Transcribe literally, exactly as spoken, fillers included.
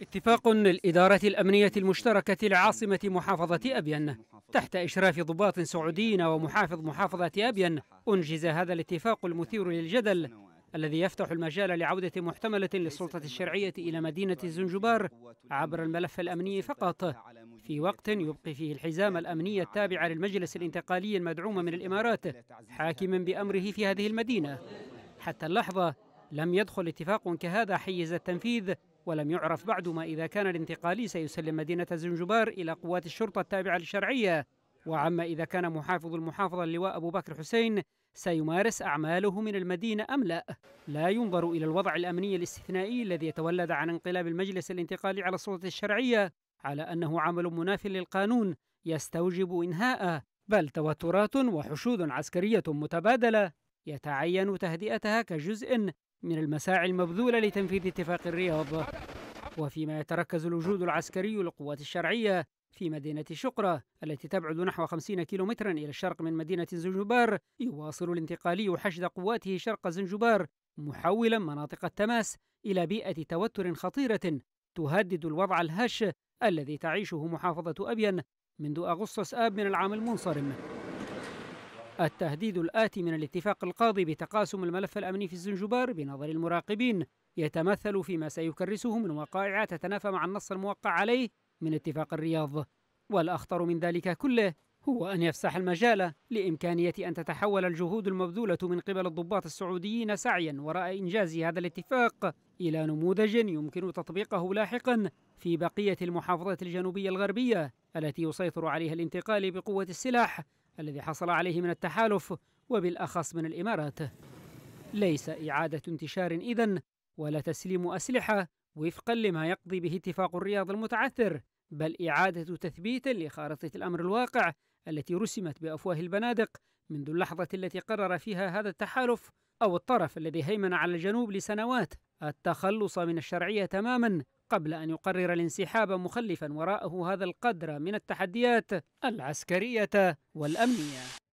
اتفاق للإدارة الأمنية المشتركة لعاصمة محافظة أبين تحت إشراف ضباط سعوديين ومحافظ محافظة أبين أنجز هذا الاتفاق المثير للجدل الذي يفتح المجال لعودة محتملة للسلطة الشرعية إلى مدينة زنجبار عبر الملف الأمني فقط، في وقت يبقي فيه الحزام الأمني التابع للمجلس الانتقالي المدعوم من الإمارات حاكما بأمره في هذه المدينة. حتى اللحظة لم يدخل اتفاق كهذا حيز التنفيذ، ولم يعرف بعد ما إذا كان الانتقالي سيسلم مدينة زنجبار إلى قوات الشرطة التابعة للشرعية، وعما إذا كان محافظ المحافظة اللواء أبوبكر حسين سيمارس أعماله من المدينة أم لا. لا ينظر إلى الوضع الأمني الاستثنائي الذي يتولد عن انقلاب المجلس الانتقالي على السلطة الشرعية على أنه عمل مناف للقانون يستوجب إنهاءه، بل توترات وحشود عسكرية متبادلة يتعين تهدئتها كجزء من المساعي المبذولة لتنفيذ اتفاق الرياض. وفيما يتركز الوجود العسكري للقوات الشرعية في مدينة شقرة التي تبعد نحو خمسين كيلومترا إلى الشرق من مدينة زنجبار، يواصل الانتقالي حشد قواته شرق زنجبار، محولا مناطق التماس إلى بيئة توتر خطيرة تهدد الوضع الهش الذي تعيشه محافظة أبين منذ أغسطس آب من العام المنصرم. التهديد الآتي من الاتفاق القاضي بتقاسم الملف الأمني في زنجبار بنظر المراقبين يتمثل فيما سيكرسه من وقائع تتنافى مع النص الموقع عليه من اتفاق الرياض، والأخطر من ذلك كله هو أن يفسح المجال لإمكانية أن تتحول الجهود المبذولة من قبل الضباط السعوديين سعيا وراء إنجاز هذا الاتفاق إلى نموذج يمكن تطبيقه لاحقا في بقية المحافظات الجنوبية الغربية التي يسيطر عليها الانتقال بقوة السلاح الذي حصل عليه من التحالف وبالأخص من الإمارات. ليس إعادة انتشار إذن ولا تسليم أسلحة وفقا لما يقضي به اتفاق الرياض المتعثر، بل إعادة تثبيت لخارطة الأمر الواقع التي رسمت بأفواه البنادق منذ اللحظة التي قرر فيها هذا التحالف أو الطرف الذي هيمن على الجنوب لسنوات التخلص من الشرعية تماما قبل أن يقرر الانسحاب، مخلفا وراءه هذا القدر من التحديات العسكرية والأمنية.